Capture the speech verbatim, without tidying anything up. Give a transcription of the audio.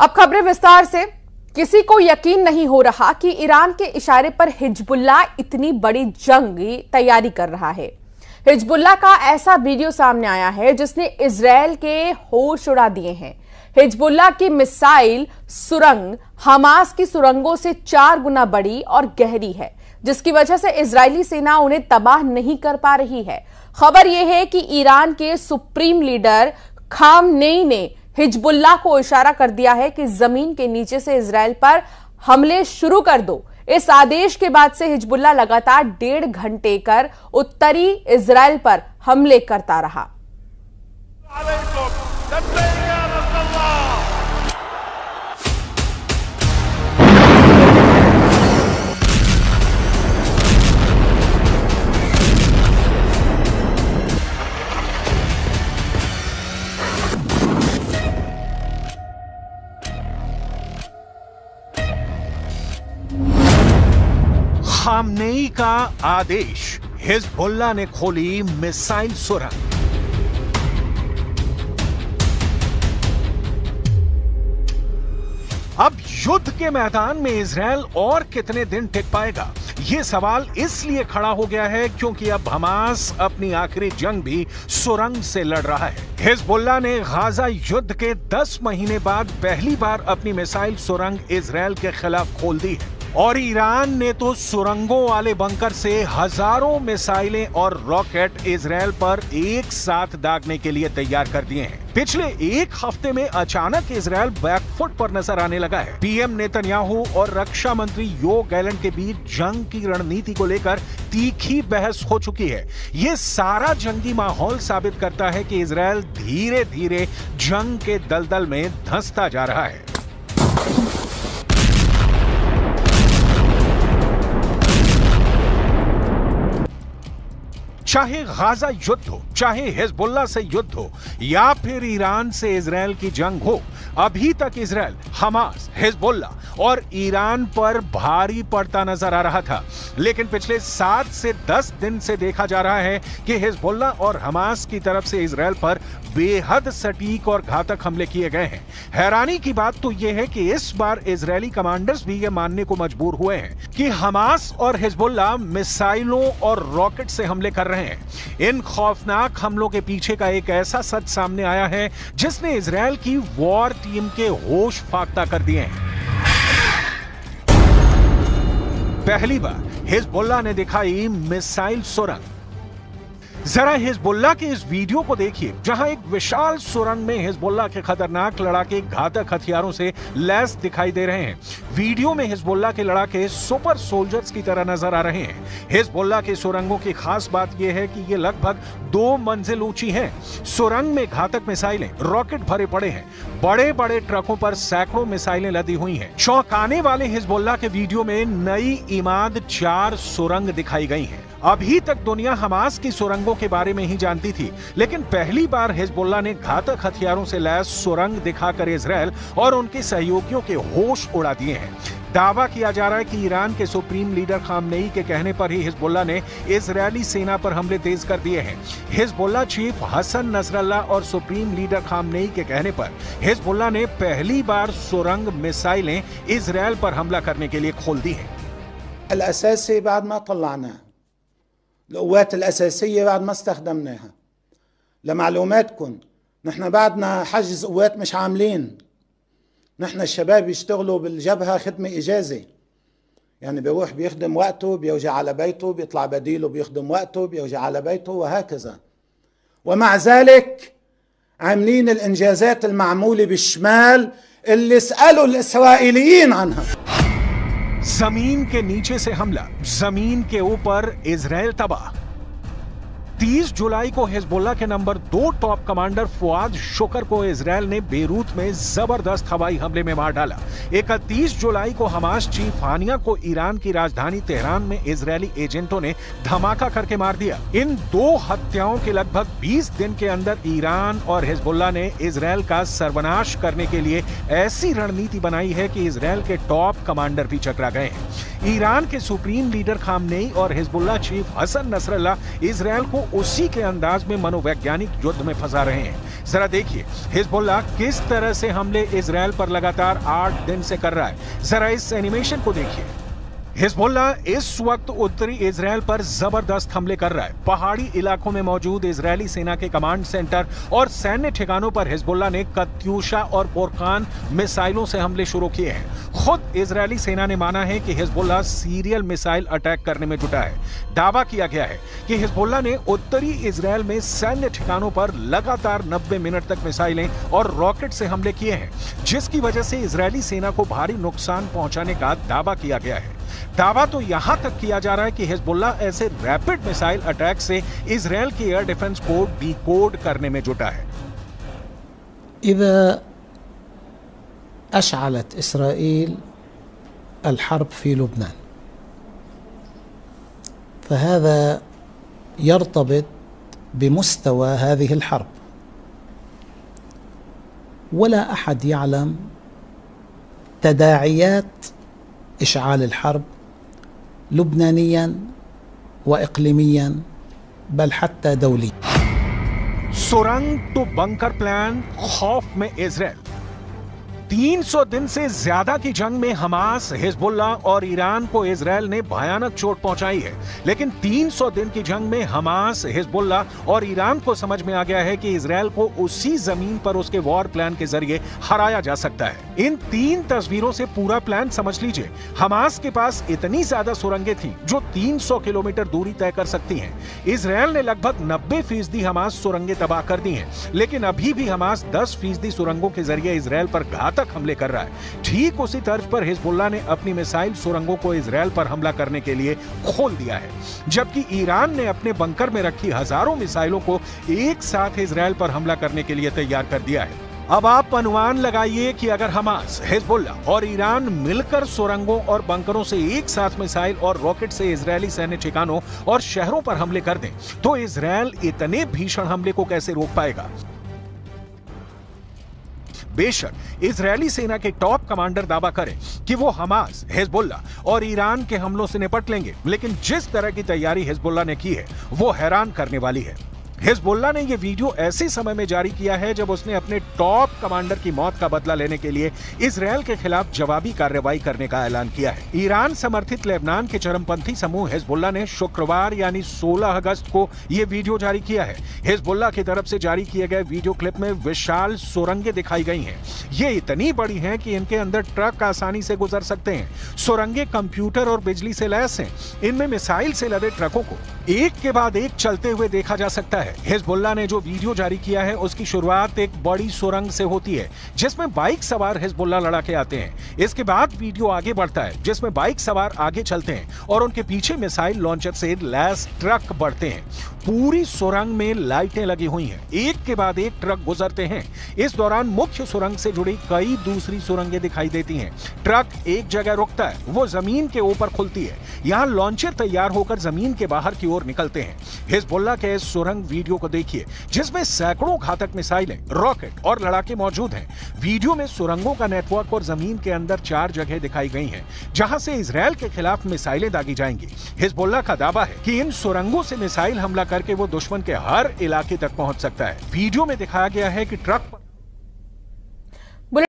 अब खबरें विस्तार से। किसी को यकीन नहीं हो रहा कि ईरान के इशारे पर हिजबुल्लाह इतनी बड़ी जंग की तैयारी कर रहा है। हिजबुल्लाह का ऐसा वीडियो सामने आया है जिसने इजरायल के होश उड़ा दिए हैं। हिजबुल्लाह की मिसाइल सुरंग हमास की सुरंगों से चार गुना बड़ी और गहरी है, जिसकी वजह से इजरायली सेना उन्हें तबाह नहीं कर पा रही है। खबर यह है कि ईरान के सुप्रीम लीडर खामेनेई ने हिजबुल्लाह को इशारा कर दिया है कि जमीन के नीचे से इजरायल पर हमले शुरू कर दो। इस आदेश के बाद से हिजबुल्लाह लगातार डेढ़ घंटे कर उत्तरी इजरायल पर हमले करता रहा। खामेनेई का आदेश, हिजबुल्लाह ने खोली मिसाइल सुरंग। अब युद्ध के मैदान में इजरायल और कितने दिन टिक पाएगा, ये सवाल इसलिए खड़ा हो गया है क्योंकि अब हमास अपनी आखिरी जंग भी सुरंग से लड़ रहा है। हिजबुल्लाह ने गाजा युद्ध के दस महीने बाद पहली बार अपनी मिसाइल सुरंग इजरायल के खिलाफ खोल दी है और ईरान ने तो सुरंगों वाले बंकर से हजारों मिसाइलें और रॉकेट इजरायल पर एक साथ दागने के लिए तैयार कर दिए हैं। पिछले एक हफ्ते में अचानक इजरायल बैकफुट पर नजर आने लगा है। पीएम नेतन्याहू और रक्षा मंत्री योएलन के बीच जंग की रणनीति को लेकर तीखी बहस हो चुकी है। ये सारा जंगी माहौल साबित करता है कि इजरायल धीरे धीरे जंग के दलदल में धंसता जा रहा है। चाहे गाजा युद्ध हो, चाहे हिजबुल्लाह से युद्ध हो या फिर ईरान से इजरायल की जंग हो, अभी तक इजरायल हमास, हिजबुल्लाह और ईरान पर भारी पड़ता नजर आ रहा था। लेकिन पिछले सात से दस दिन से देखा जा रहा है कि हिजबुल्लाह और हमास की तरफ से इजरायल पर बेहद सटीक और घातक हमले किए गए हैं। हैरानी की बात तो यह है कि इस बार इजरायली कमांडर्स भी ये मानने को मजबूर हुए हैं कि हमास और हिजबुल्लाह मिसाइलों और रॉकेट से हमले कर रहे हैं। इन खौफनाक हमलों के पीछे का एक ऐसा सच सामने आया है जिसने इजरायल की वॉर टीम के होश फाख्ता कर दिए हैं। पहली बार हिजबुल्लाह ने दिखाई मिसाइल सुरंग। जरा हिजबुल्लाह के इस वीडियो को देखिए, जहां एक विशाल सुरंग में हिजबुल्लाह के खतरनाक लड़ाके घातक हथियारों से लैस दिखाई दे रहे हैं। वीडियो में हिजबुल्लाह के लड़ाके सुपर सोल्जर्स की तरह नजर आ रहे हैं। हिजबुल्लाह के सुरंगों की खास बात यह है कि ये लगभग दो मंजिल ऊंची हैं। सुरंग में घातक मिसाइलें, रॉकेट भरे पड़े हैं। बड़े बड़े ट्रकों पर सैकड़ों मिसाइलें लदी हुई है। चौंकाने वाले हिजबुल्लाह के वीडियो में नई इमाद चार सुरंग दिखाई गई है। अभी तक दुनिया हमास की सुरंगों के बारे में ही जानती थी, लेकिन पहली बार हिजबुल्लाह ने घातक हथियारों से लैस सुरंग दिखाकर इजरायल और उनके सहयोगियों के होश उड़ा दिए हैं। दावा किया जा रहा है कि ईरान के सुप्रीम लीडर खामेनेई के कहने पर ही हिजबुल्लाह ने इजरायली सेना पर हमले तेज कर दिए हैं। हिजबुल्लाह चीफ हसन नसरल्लाह और सुप्रीम लीडर खामेनेई के कहने पर हिजबुल्लाह ने पहली बार सुरंग मिसाइलें इजरायल पर हमला करने के लिए खोल दी है। القوات الأساسية بعد ما استخدمناها لمعلوماتكم نحن بعدنا حجز قوات مش عاملين، نحن الشباب يشتغلوا بالجبهة خدمة إجازة، يعني بيروح بيخدم وقته بيرجع على بيته بيطلع بديله بيخدم وقته بيرجع على بيته وهكذا، ومع ذلك عاملين الإنجازات المعمولة بالشمال اللي سألوا الإسرائيليين عنها। जमीन के नीचे से हमला, जमीन के ऊपर इजरायल तबाह। तीस जुलाई को हिजबुल्लाह के नंबर दो टॉप कमांडर फुआद शुकर को इजरायल ने बेरूत में जबरदस्त हवाई हमले में मार डाला। इकतीस जुलाई को हमास चीफ हानिया को ईरान की राजधानी तेहरान में इजरायली एजेंटों ने धमाका करके मार दिया। इन दो हत्याओं के लगभग बीस दिन के अंदर ईरान और हिजबुल्लाह ने इजरायल का सर्वनाश करने के लिए ऐसी रणनीति बनाई है कि इजरायल के टॉप कमांडर भी चकरा गए हैं। ईरान के सुप्रीम लीडर खामनेई और Hezbollah chief Hassan Nasrallah Israel को उसी के अंदाज में मनोवैज्ञानिक युद्ध में फंसा रहे हैं। जरा देखिए हिजबुल्लाह किस तरह से हमले इसराइल पर लगातार आठ दिन से कर रहा है। जरा इस एनिमेशन को देखिए। हिजबुल्लाह इस वक्त उत्तरी इसराइल पर जबरदस्त हमले कर रहा है। पहाड़ी इलाकों में मौजूद इजरायली सेना के कमांड सेंटर और सैन्य ठिकानों पर हिजबुल्लाह ने कत्यूशा और फोरकान मिसाइलों से हमले शुरू किए हैं। खुद इजरायली सेना ने माना है कि हिजबुल्लाह सीरियल मिसाइल अटैक करने में जुटा है। दावा किया गया है कि हिजबुल्लाह ने उत्तरी इसराइल में सैन्य ठिकानों पर लगातार नब्बे मिनट तक मिसाइलें और रॉकेट से हमले किए हैं, जिसकी वजह से इजरायली सेना को भारी नुकसान पहुंचाने का दावा किया गया है। दावा तो यहां तक किया जा रहा है कि हिजबुल्लाह ऐसे रैपिड मिसाइल अटैक से इजराइल की एयर डिफेंस को डिकोड करने में जुटा है। إذا أشعلت إسرائيل الحرب في لبنان فهذا يرتبط بمستوى هذه الحرب ولا أحد يعلم تداعيات إشعال الحرب لبنانيا وإقليميا بل حتى دوليا. सुरंग तो बंकर प्लान, खौफ में इजराइल। तीन सौ दिन से ज्यादा की जंग में हमास, हिजबुल्लाह और ईरान को इजराइल ने भयानक चोट पहुंचाई है। लेकिन तीन सौ दिन की जंग में हमास, हिजबुल्लाह और ईरान को समझ में आ गया है कि इजराइल को उसी जमीन पर उसके वॉर प्लान के जरिए हराया जा सकता है। इन तीन तस्वीरों से पूरा प्लान समझ लीजिए। हमास के पास इतनी ज्यादा सुरंगें थी जो तीन सौ किलोमीटर दूरी तय कर सकती है। इसराइल ने लगभग नब्बे फीसदी हमास सुरंगें तबाह कर दी है, लेकिन अभी भी हमास दस फीसदी सुरंगों के जरिए इसराइल पर घातक हमले कर रहा है। ठीक उसी तर्ज पर हिजबुल्लाह ने अपनी मिसाइल सुरंगों को इजराइल पर हमला करने के लिए खोल दिया है, जबकि ईरान ने अपने बंकर में रखी हजारों मिसाइलों को एक साथ इजराइल पर हमला करने के लिए तैयार कर दिया है। अब आप अनुमान लगाइए कि अगर हमास, हिजबुल्लाह और ईरान मिलकर सुरंगों और बंकरों से एक साथ मिसाइल और रॉकेट से इजरायली सैन्य ठिकानों और शहरों पर हमले कर दें तो इजराइल इतने भीषण हमले को कैसे रोक पाएगा। बेशक इजरायली सेना के टॉप कमांडर दावा करें कि वो हमास, हिजबुल्लाह और ईरान के हमलों से निपट लेंगे, लेकिन जिस तरह की तैयारी हिजबुल्लाह ने की है वो हैरान करने वाली है। हिजबुल्लाह ने यह वीडियो ऐसे समय में जारी किया है जब उसने अपने टॉप कमांडर की मौत का बदला लेने के लिए इसराइल के खिलाफ जवाबी कार्रवाई करने का ऐलान किया है। ईरान समर्थित लेबनान के चरमपंथी समूह हिजबुल्लाह ने शुक्रवार यानी सोलह अगस्त को यह वीडियो जारी किया है। हिजबुल्लाह की तरफ से जारी किए गए वीडियो क्लिप में विशाल सुरंगें दिखाई गई हैं। ये इतनी बड़ी हैं कि इनके अंदर ट्रक आसानी से गुजर सकते हैं। सुरंगें कंप्यूटर और बिजली से लैस हैं। इनमें मिसाइल से लदे ट्रकों को एक के बाद एक चलते हुए देखा जा सकता है। हिजबुल्लाह ने जो वीडियो जारी किया है उसकी शुरुआत एक बड़ी सुरंग से होती है जिसमें बाइक सवार हिजबुल्लाह लड़ाके आते हैं। इसके बाद वीडियो आगे बढ़ता है जिसमें बाइक सवार आगे चलते हैं और उनके पीछे मिसाइल लॉन्चर से लैस ट्रक बढ़ते हैं। पूरी सुरंग में लाइटें लगी हुई हैं। एक के बाद एक ट्रक गुजरते हैं। इस दौरान मुख्य सुरंग से जुड़ी कई दूसरी सुरंगें दिखाई देती हैं। ट्रक एक जगह रुकता है, वो जमीन के ऊपर खुलती है। यहाँ लॉन्चर तैयार होकर जमीन के बाहर की ओर निकलते हैं। हिजबुल्लाह के इस सुरंग वीडियो को देखिए जिसमें सैकड़ों घातक मिसाइलें, रॉकेट और लड़ाके मौजूद हैं। वीडियो में सुरंगों का नेटवर्क और जमीन के अंदर चार जगह दिखाई गई हैं जहां से इजराइल के खिलाफ मिसाइलें दागी जाएंगी। हिजबुल्लाह का दावा है कि इन सुरंगों से मिसाइल हमला करके वो दुश्मन के हर इलाके तक पहुंच सकता है। वीडियो में दिखाया गया है कि ट्रक